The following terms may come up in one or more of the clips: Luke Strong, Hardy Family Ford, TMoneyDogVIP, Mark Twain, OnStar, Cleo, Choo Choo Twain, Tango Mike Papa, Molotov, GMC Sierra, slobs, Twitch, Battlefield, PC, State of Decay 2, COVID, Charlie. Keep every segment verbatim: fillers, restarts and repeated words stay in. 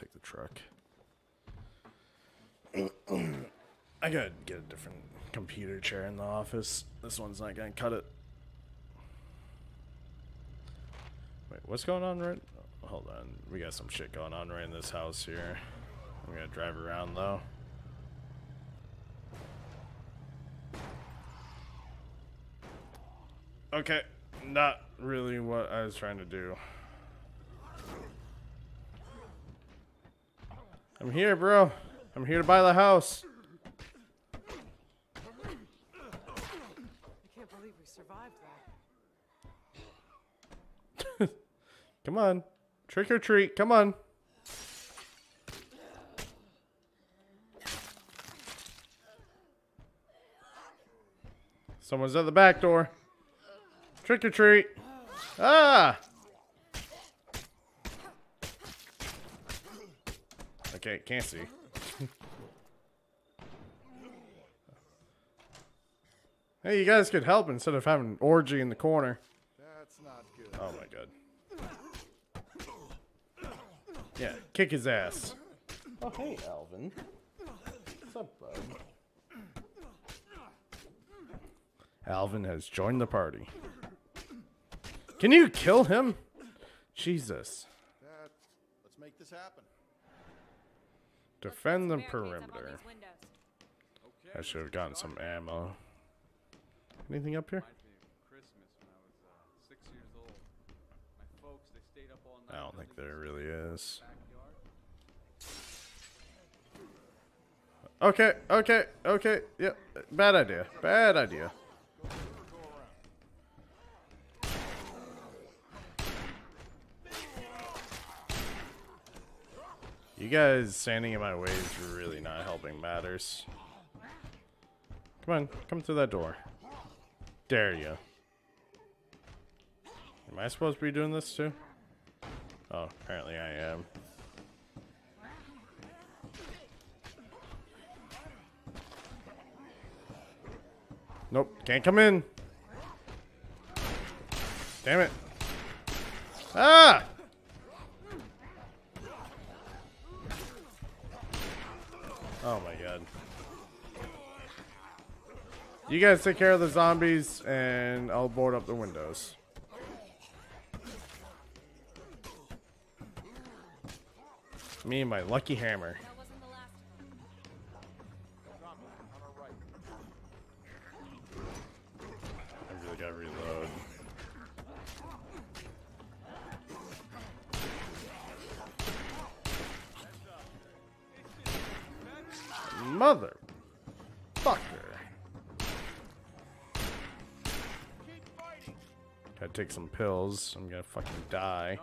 take the truck. I gotta get a different computer chair in the office. This one's not gonna cut it. Wait, what's going on right? Oh, hold on, we got some shit going on right in this house here. I'm gonna drive around though. Okay, not really what I was trying to do. I'm here, bro. I'm here to buy the house. I can't believe we survived that. Come on. Trick or treat. Come on. Someone's at the back door. Trick or treat. Ah! Okay, can't see. Hey, you guys could help instead of having an orgy in the corner. That's not good. Oh my god. Yeah, kick his ass. Oh, hey, Alvin. What's up, bud? Alvin has joined the party. Can you kill him? Jesus. That, let's make this happen. Defend the perimeter. Okay, I should have gotten some ammo. Anything up here? I don't think there really is. Okay, okay, okay. Yep. Yeah, bad idea. Bad idea. You guys standing in my way is really not helping matters. Come on, come through that door. Dare you. Am I supposed to be doing this too? Oh, apparently I am. Nope, can't come in. Damn it. Ah! Oh my god. You guys take care of the zombies and I'll board up the windows. Me and my lucky hammer. I really gotta reload. Mother fucker. Gotta take some pills. I'm gonna fucking die.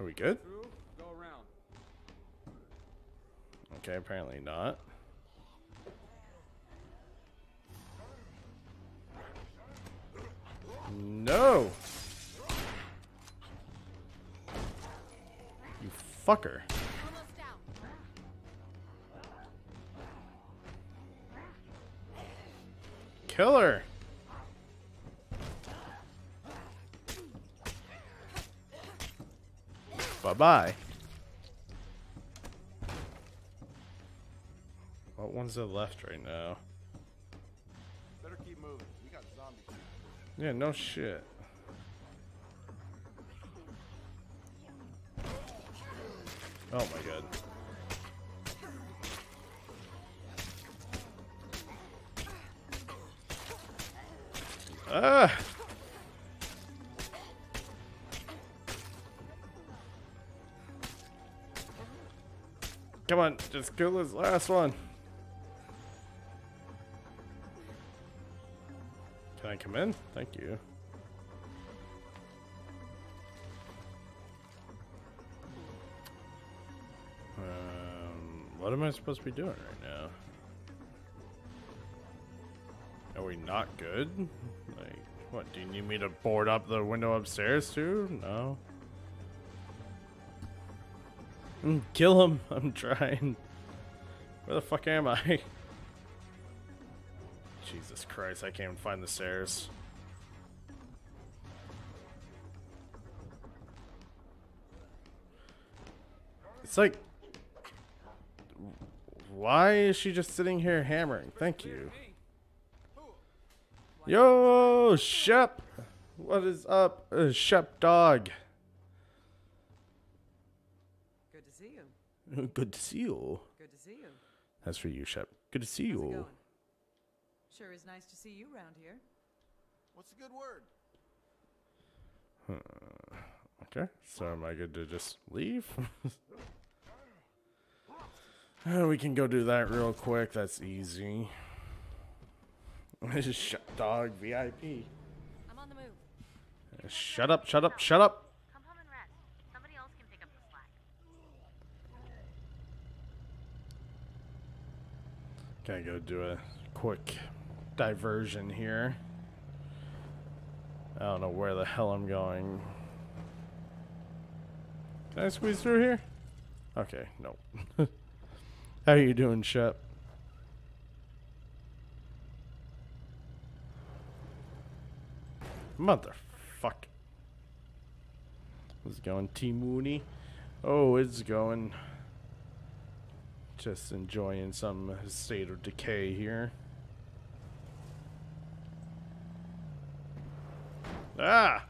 Are we good? Okay, apparently not. No! You fucker. Killer. Bye-bye. What one's the left right now? Better keep moving. We got zombies. Yeah, no shit. Oh my god. Ah. Come on, just kill this last one. Can I come in? Thank you. Um, what am I supposed to be doing right now? Are we not good? Like, what, do you need me to board up the window upstairs too? No. Mm, kill him, I'm trying. Where the fuck am I? Jesus Christ, I can't even find the stairs. It's like, why is she just sitting here hammering? Thank you. Yo, Shep! What is up, uh, Shep dog? Good to see you. Good to see you. Good to see you. That's for you, Shep. Good to see you. Sure is nice to see you around here. What's a good word? Huh. Okay, so am I good to just leave? Oh, we can go do that real quick. That's easy. This is Shep dog V I P. I'm on the move. Uh, shut up! Shut up! Shut up! Come home and rest. Somebody else can pick up the slack. Can I go do a quick diversion here? I don't know where the hell I'm going. Can I squeeze through here? Okay, no. How are you doing, Shep? Motherfuck. It's going T Mooney. Oh, it's going. Just enjoying some State of Decay here. Ah!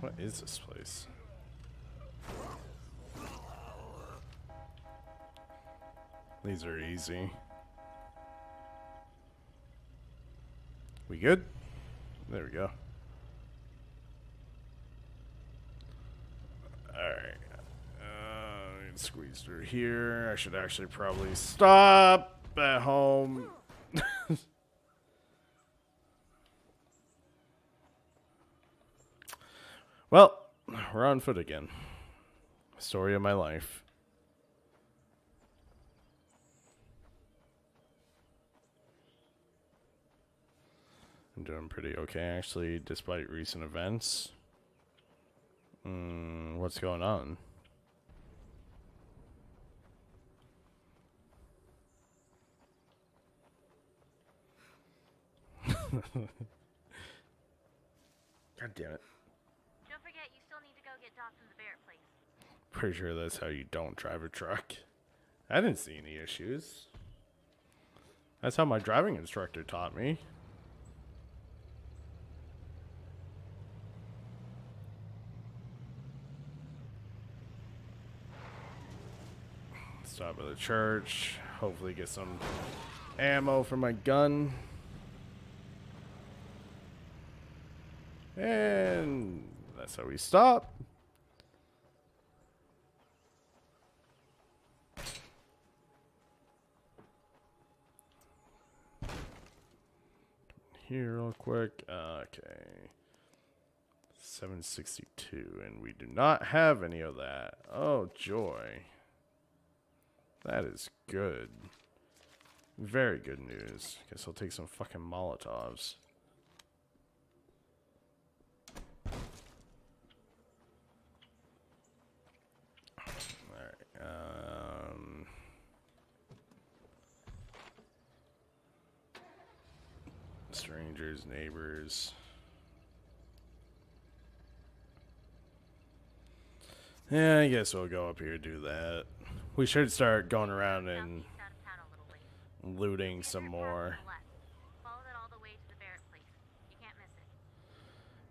What is this place? These are easy. We good? There we go. Alright. Uh, squeeze through here. I should actually probably stop at home. Well, we're on foot again. Story of my life. I'm doing pretty okay, actually, despite recent events. Mm, what's going on? God damn it. Don't forget, you still need to go get docs in the Barrett place. Pretty sure that's how you don't drive a truck. I didn't see any issues. That's how my driving instructor taught me. Stop at the church. Hopefully get some ammo for my gun. And that's how we stop. Here real quick. Okay. seven sixty-two. And we do not have any of that. Oh, joy. That is good. Very good news. Guess I'll take some fucking Molotovs. Alright, um... strangers, neighbors... yeah, I guess we'll go up here and do that. We should start going around and looting some more.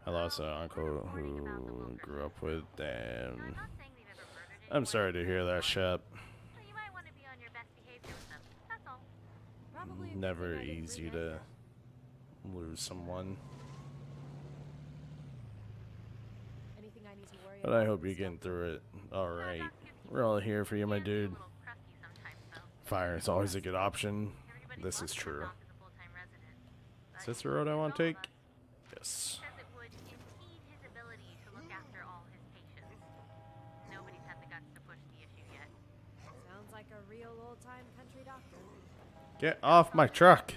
I lost an uncle who grew up with them. I'm sorry to hear that, Shep. Never easy to lose someone. But I hope you're getting through it all right. We're all here for you, my dude. Fire is always a good option. This is true. Is this the road I want to take? Yes. Get off my truck.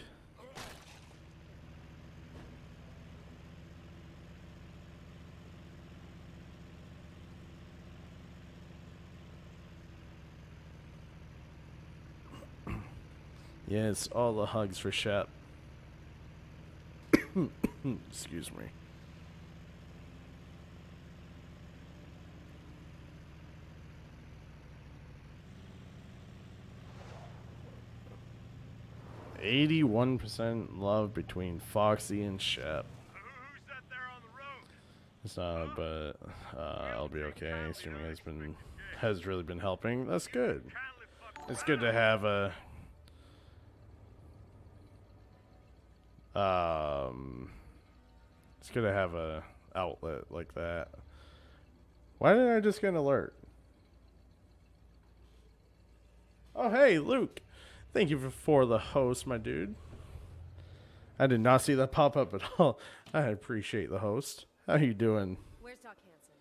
Yes, all the hugs for Shep. Excuse me. eighty-one percent love between Foxy and Shep. Who's that there on the road? It's not, but uh, I'll be okay. Streaming has been has really been helping. That's good. It's good to have a um. It's good to have a outlet like that. Why didn't I just get an alert? Oh hey, Luke. Thank you for the host, my dude. I did not see that pop up at all. I appreciate the host. How you doing? Where's Doc Hansen?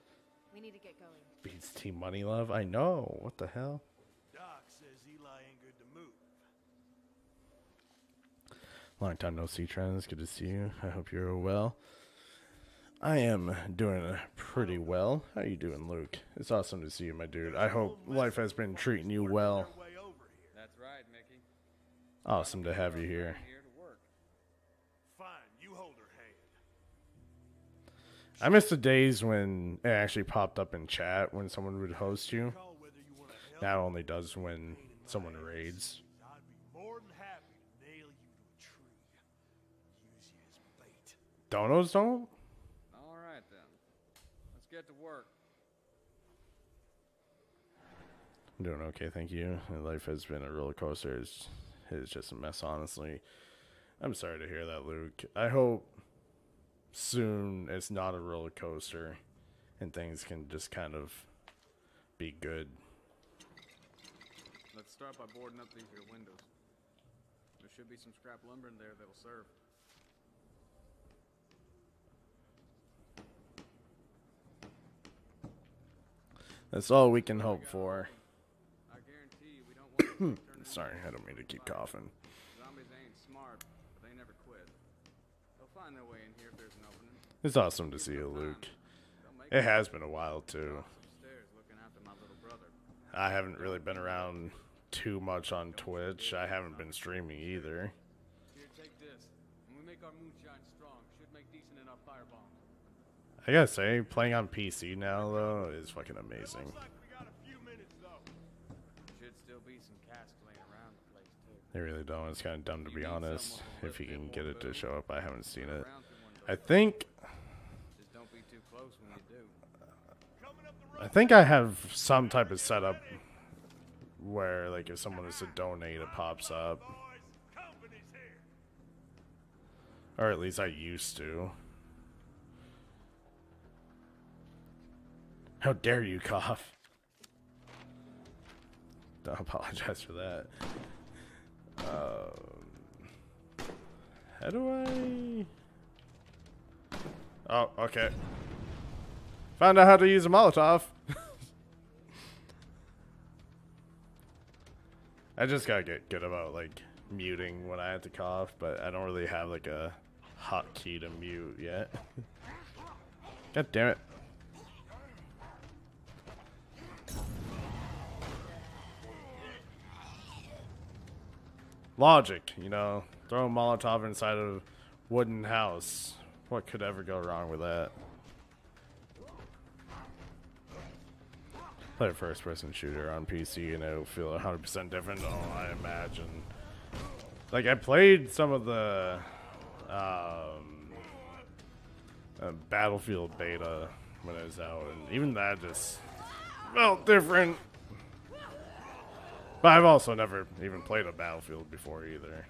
We need to get going. Beats Team Money Love. I know. What the hell? Doc says Eli ain't good to move. Long time no see, Trends. Good to see you. I hope you're well. I am doing pretty well. How you doing, Luke? It's awesome to see you, my dude. I hope life has been treating you well. That's right, Mickey. Awesome to have you here. Fine, you hold her hand. I miss the days when it actually popped up in chat when someone would host you. Now it only does when someone raids. I'd be more than happy to nail you to a tree. Use you as bait. Donos don't? All right then. Let's get to work. I'm doing okay, thank you. My life has been a roller coaster. It's, it's just a mess, honestly. I'm sorry to hear that, Luke. I hope soon it's not a roller coaster and things can just kind of be good. Let's start by boarding up these here windows. There should be some scrap lumber in there that'll serve. That's all we can hope for. Sorry, I don't mean to keep coughing. Zombies ain't smart, but they never quit. They'll find their way in here if there's an opening. It's awesome to see you, Luke. It has been a while too. I haven't really been around too much on Twitch. I haven't been streaming either. Here, take this. When we make our moonshine strong, should make decent enough firebombs. I gotta say, playing on P C now though is fucking amazing. Be some cast laying around the place too. They really don't. It's kind of dumb to be honest. If you can get it to show up, I haven't seen it. I think. Just don't be too close when you do. I think I have some type of setup where, like, if someone is to donate, it pops up. Or at least I used to. How dare you cough? I apologize for that. Um, how do I? Oh, okay. Found out how to use a Molotov. I just gotta get good about like muting when I have to cough, but I don't really have like a hotkey to mute yet. God damn it. Logic, you know, throw a Molotov inside a wooden house. What could ever go wrong with that? Play a first-person shooter on P C and it'll feel one hundred percent different. Oh, I imagine. Like, I played some of the um, uh, Battlefield beta when it was out, and even that just felt different. But I've also never even played a Battlefield before either.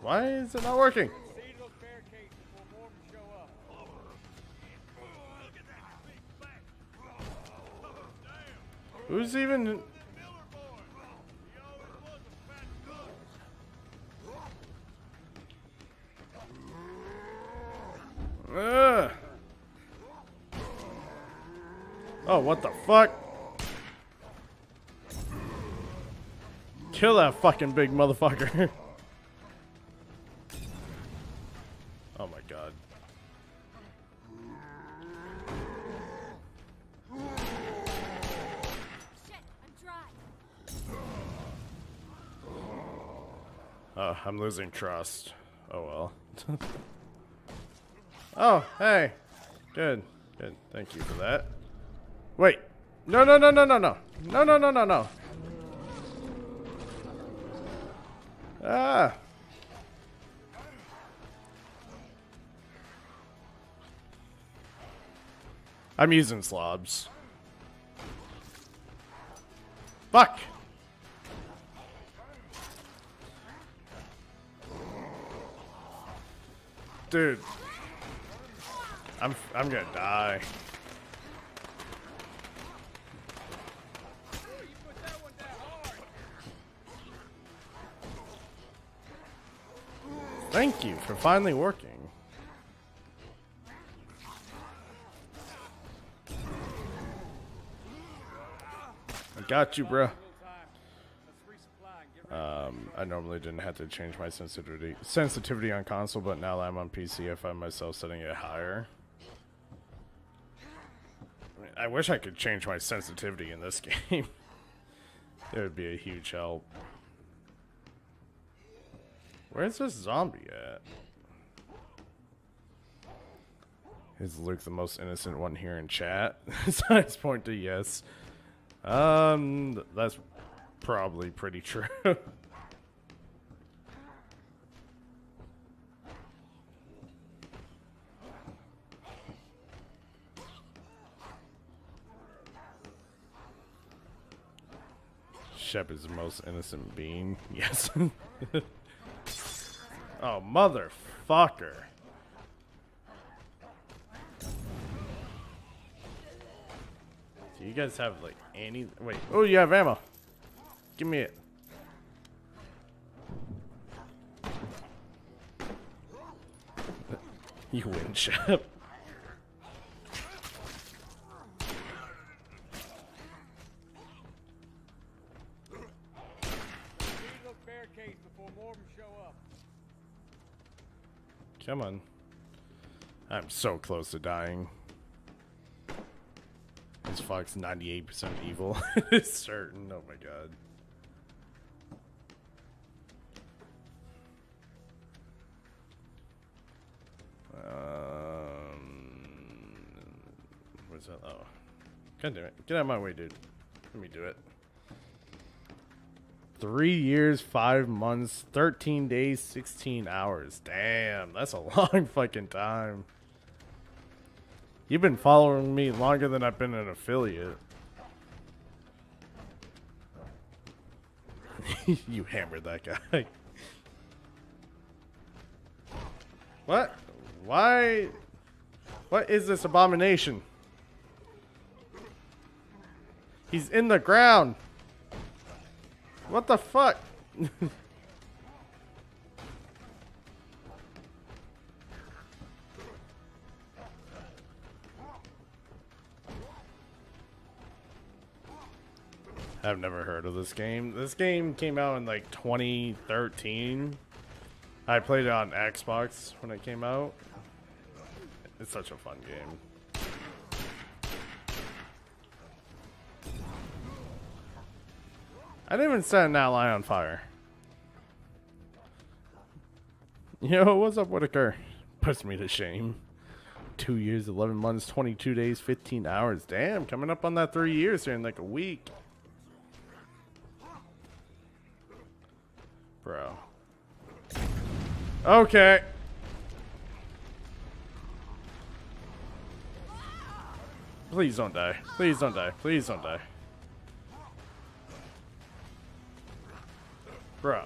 Why is it not working? Who's even? Ugh. Oh, what the fuck? Kill that fucking big motherfucker. Oh my god. Shit, I'm dry. Oh, I'm losing trust. Oh well. Oh, hey. Good. Good. Thank you for that. Wait. No, no, no, no, no, no. No, no, no, no, no. Ah. I'm using slobs. Fuck. Dude. I'm I'm gonna die. Thank you for finally working. I got you, bro. Um, I normally didn't have to change my sensitivity sensitivity on console, but now that I'm on P C, I find myself setting it higher. I mean, I wish I could change my sensitivity in this game. It would be a huge help. Where's this zombie at? Is Luke the most innocent one here in chat? Signs point to yes. Um, that's probably pretty true. Shep is the most innocent being. Yes. Oh, motherfucker. Do you guys have, like, any... Wait. Oh, you have ammo. Give me it. You win, Shep. Come on. I'm so close to dying. This fox ninety-eight percent evil. It's certain. Oh my god. Um, where's that? Oh. God damn it. Get out of my way, dude. Let me do it. Three years, five months, thirteen days, sixteen hours. Damn, that's a long fucking time. You've been following me longer than I've been an affiliate. You hammered that guy. What? Why? What is this abomination? He's in the ground. What the fuck? I've never heard of this game. This game came out in like twenty thirteen. I played it on Xbox when it came out. It's such a fun game. I didn't even set an outline on fire. Yo, what's up, Whitaker? Puts me to shame. Two years, eleven months, twenty-two days, fifteen hours. Damn, coming up on that three years here in like a week. Bro. Okay. Please don't die. Please don't die. Please don't die. Bro.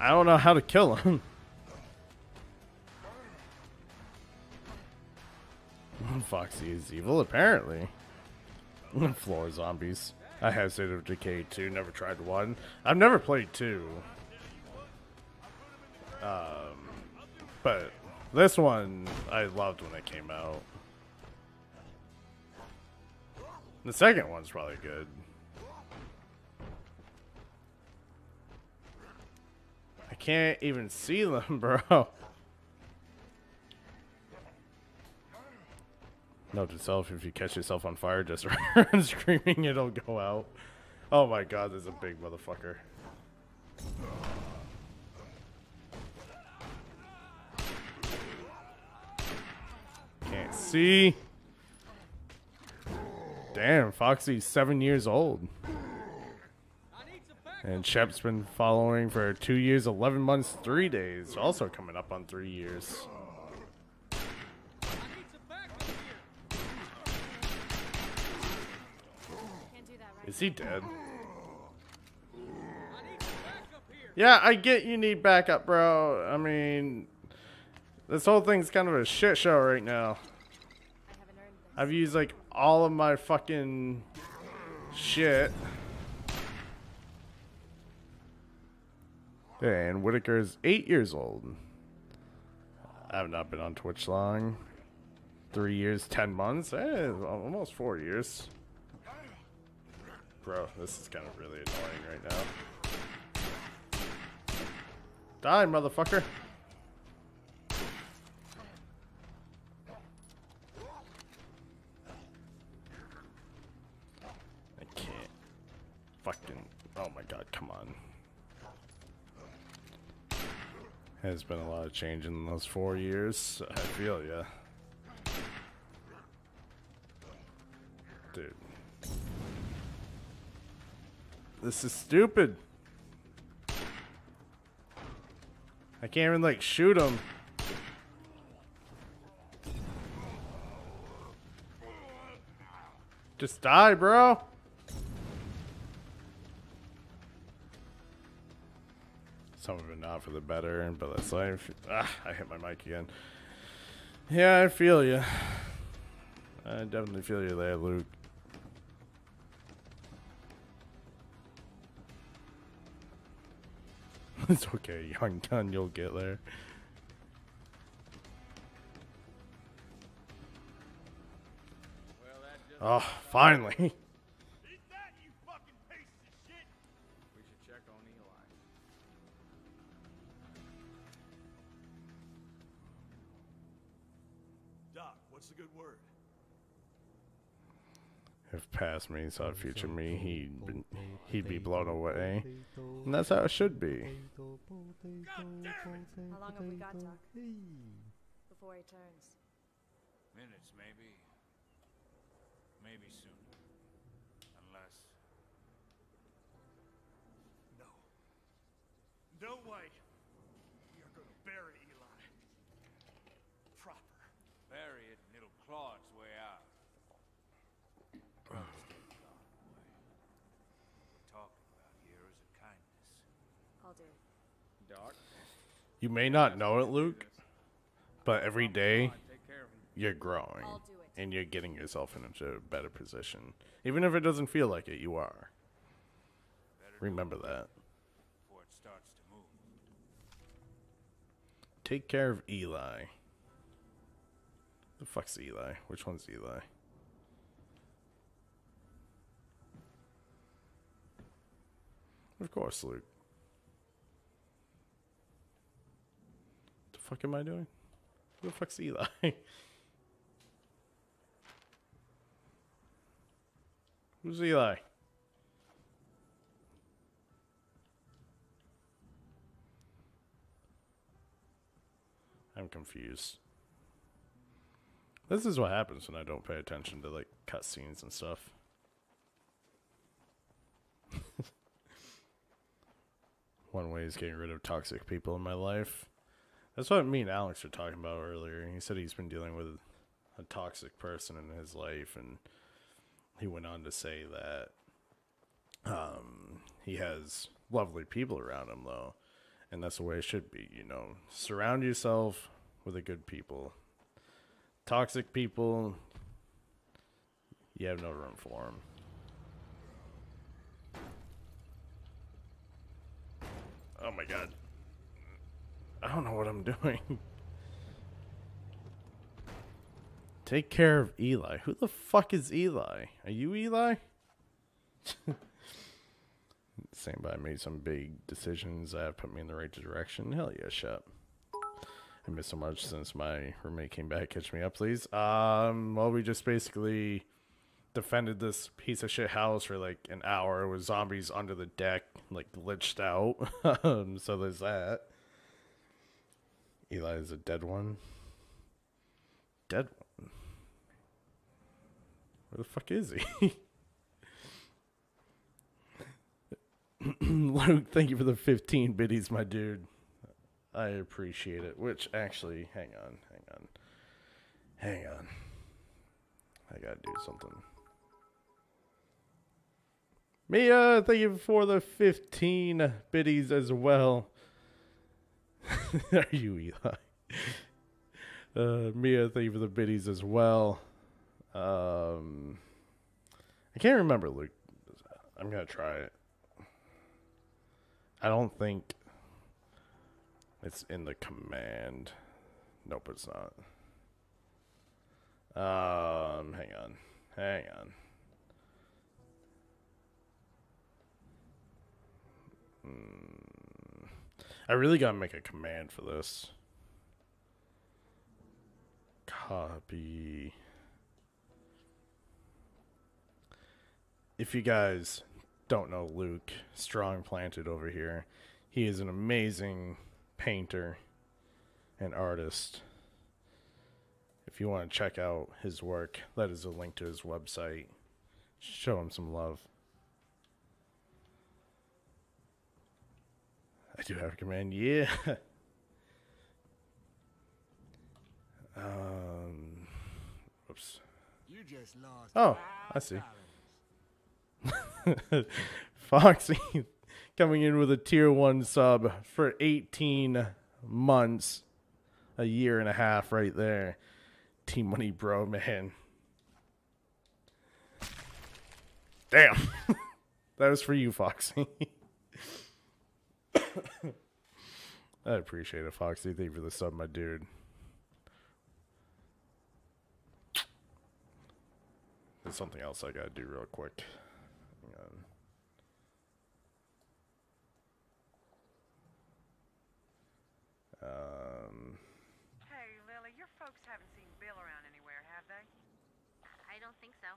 I don't know how to kill him. Foxy is evil, apparently. Floor zombies. I have State of Decay two, never tried one. I've never played two. Um, but this one I loved when it came out. The second one's probably good. Can't even see them, bro. Note to self, if you catch yourself on fire, just run screaming, it'll go out. Oh my god, there's a big motherfucker. Foxy. Damn, Foxy's seven years old. And Shep's been following for two years, eleven months, three days. Also coming up on three years. Is he dead? Yeah, I get you need backup, bro. I mean, this whole thing's kind of a shit show right now. I've used like all of my fucking shit. And Whitaker's eight years old. I've not been on Twitch long. Three years, ten months, eh, almost four years. Bro, this is kind of really annoying right now. Die, motherfucker. I can't fucking, oh my god, come on. There's been a lot of change in those four years. I feel ya. Dude. This is stupid. I can't even like shoot him. Just die, bro. Some of it not for the better, but that's life. Ah, I hit my mic again. Yeah, I feel you. I definitely feel you there, Luke. It's okay, young gun, you'll get there. Oh, finally. What's a good word? If past me saw future me, he'd been, he'd be blown away, and that's how it should be. God damn it! How long have we got, Doc? Before he turns. Minutes, maybe. Maybe sooner. Unless. No. No way. We are gonna bury Eli. Proper. Bury it. Claw its way out. Talking about here is a kindness. I'll do it. Doc. You may not know it, Luke, but every day you're growing and you're getting yourself into a better position. Even if it doesn't feel like it, you are. Remember that. Before it starts to move. Take care of Eli. The fuck's Eli? Which one's Eli? Of course, Luke. The fuck am I doing? Who the fuck's Eli? Who's Eli? I'm confused. This is what happens when I don't pay attention to like cutscenes and stuff. One way is getting rid of toxic people in my life. That's what me and Alex were talking about earlier. He said he's been dealing with a toxic person in his life, and he went on to say that um, he has lovely people around him, though, and that's the way it should be. You know, surround yourself with the good people. Toxic people, you have no room for them. Oh my god. I don't know what I'm doing. Take care of Eli. Who the fuck is Eli? Are you Eli? Same, but I made some big decisions that have put me in the right direction. Hell yeah, Shep. I missed so much since my roommate came back. Catch me up, please. Um, well, we just basically defended this piece of shit house for like an hour with zombies under the deck, like glitched out. um, so there's that. Eli is a dead one. Dead one. Where the fuck is he? Luke, thank you for the fifteen biddies, my dude. I appreciate it. Which, actually, hang on, hang on. Hang on. I gotta do something. Mia, thank you for the fifteen biddies as well. Are you Eli? Uh, Mia, thank you for the biddies as well. Um, I can't remember, Luke. I'm gonna try it. I don't think it's in the command. Nope, it's not. Um, hang on, hang on. Mm. I really gotta make a command for this. Copy. If you guys don't know Luke Strong planted over here, he is an amazing painter and artist. If you want to check out his work, that is a link to his website. Show him some love. I do have a command, yeah. um, oops. You just lost. Oh, I see. Foxy coming in with a tier one sub for eighteen months, a year and a half, right there. Team Money, bro, man. Damn, that was for you, Foxy. I appreciate it, Foxy. Thank you for the sub, my dude. There's something else I gotta do real quick. Hang on. Um. Hey, Lily, your folks haven't seen Bill around anywhere, have they? I don't think so.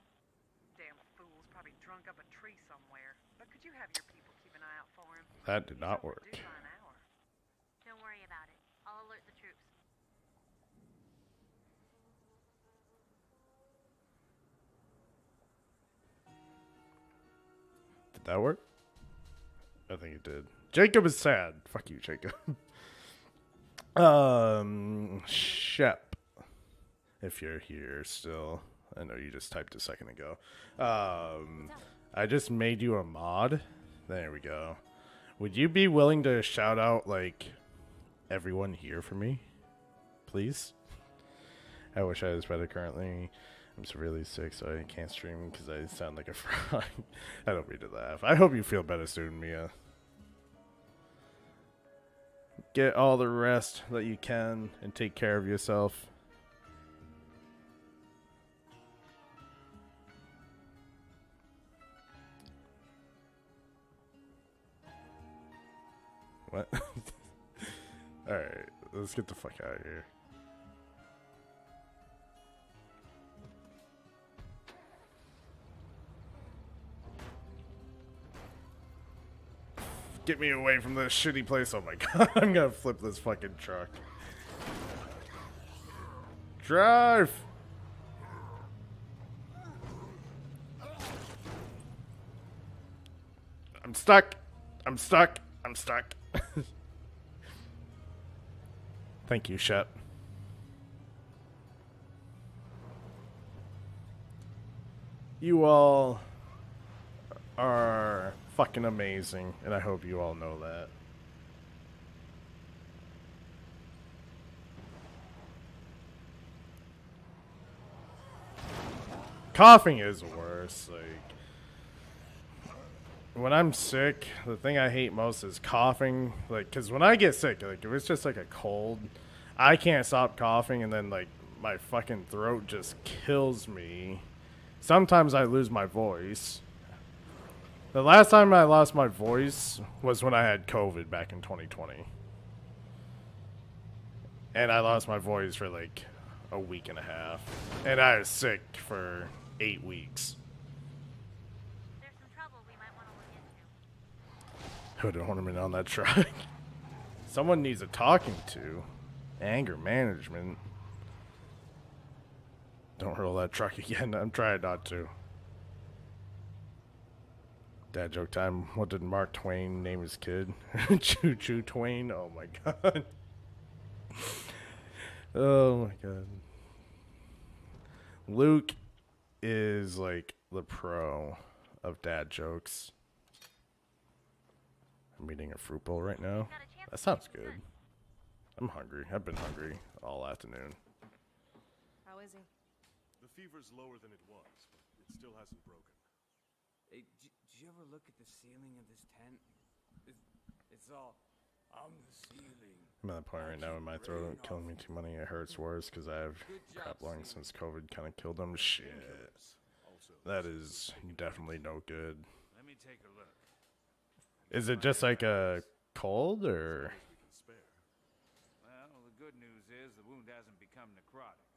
Damn fool's probably drunk up a tree somewhere. But could you have your people keep an eye out for him? That did not work. Don't worry about it. I'll alert the troops. Did that work? I think it did. Jacob is sad. Fuck you, Jacob. um, Shep, if you're here still, I know you just typed a second ago. Um, I just made you a mod. There we go. Would you be willing to shout out like everyone here for me, please? I wish I was better currently. I'm severely sick, so I can't stream because I sound like a frog. I don't mean to laugh. I hope you feel better soon, Mia. Get all the rest that you can and take care of yourself. What? Alright, let's get the fuck out of here. Get me away from this shitty place. Oh my god, I'm gonna flip this fucking truck. Drive! I'm stuck. I'm stuck. I'm stuck. Thank you, Shep. You all are fucking amazing, and I hope you all know that. Coughing is worse. Like, when I'm sick, the thing I hate most is coughing. Like, cause when I get sick, like if it's just like a cold, I can't stop coughing, and then like my fucking throat just kills me. Sometimes I lose my voice. The last time I lost my voice was when I had COVID back in twenty twenty. And I lost my voice for like a week and a half. And I was sick for eight weeks. There's some trouble we might want to look into. Hood ornament on that truck. Someone needs a talking to. Anger management. Don't roll that truck again. I'm trying not to. Dad joke time. What did Mark Twain name his kid? Choo Choo Twain. Oh my god. Oh my god. Luke is like the pro of dad jokes. I'm eating a fruit bowl right now. That sounds good. I'm hungry. I've been hungry all afternoon. How is he? The fever's lower than it was, but it still hasn't broken. Hey, did you ever look at the ceiling of this tent? It's, it's all on the ceiling. I'm at that point right now in my throat killing me too much. It hurts worse because I have crap lungs since COVID kind of killed them. Shit. That is definitely no good. Let me take a look. Is it just like a cold or? Well, the good news is the wound hasn't become necrotic.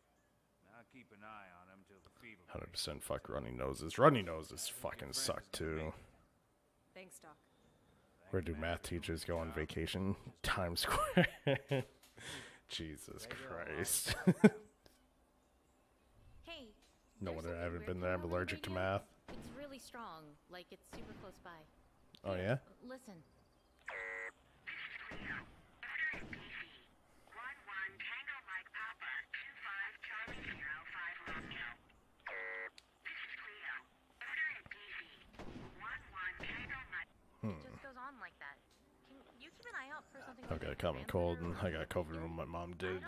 Now keep an eye on him till the fever. one hundred percent fuck runny noses. Runny noses fucking suck too. Thanks, Doc. Where do math teachers go on vacation? Times Square. Jesus Christ. Hey. No wonder I haven't been there. I'm allergic to math. It's really strong. Like it's super close by. Oh yeah? Listen. one one Tango Mike Papa two five Charlie zero five Romeo. This is Cleo. Order at B V. one one Tango Mike. It just goes on like that. Can you keep an eye out for something? I've got a common cold and I got COVID when my mom did.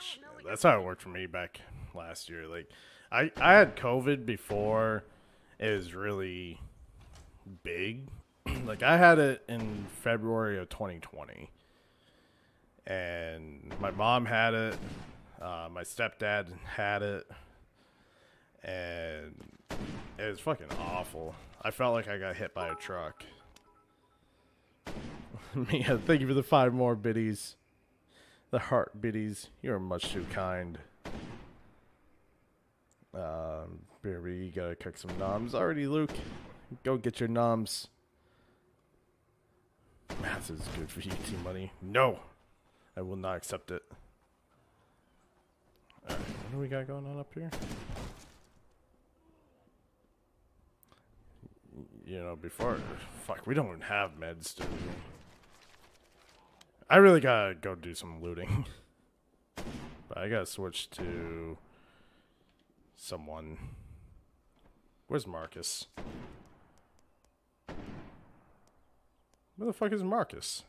That's how it worked for me back last year. Like I I had COVID before it was really big. Like, I had it in February of twenty twenty, and my mom had it, uh, my stepdad had it, and it was fucking awful. I felt like I got hit by a truck. Mia, thank you for the five more biddies. The heart biddies, you're much too kind. Um, baby, you gotta cook some noms. Already, Luke, go get your noms. Math is good for you, team money. No! I will not accept it. Alright, what do we got going on up here? You know, before... Fuck, we don't even have meds, do we? I really gotta go do some looting. But I gotta switch to... someone. Where's Marcus? Where the fuck is Marcus?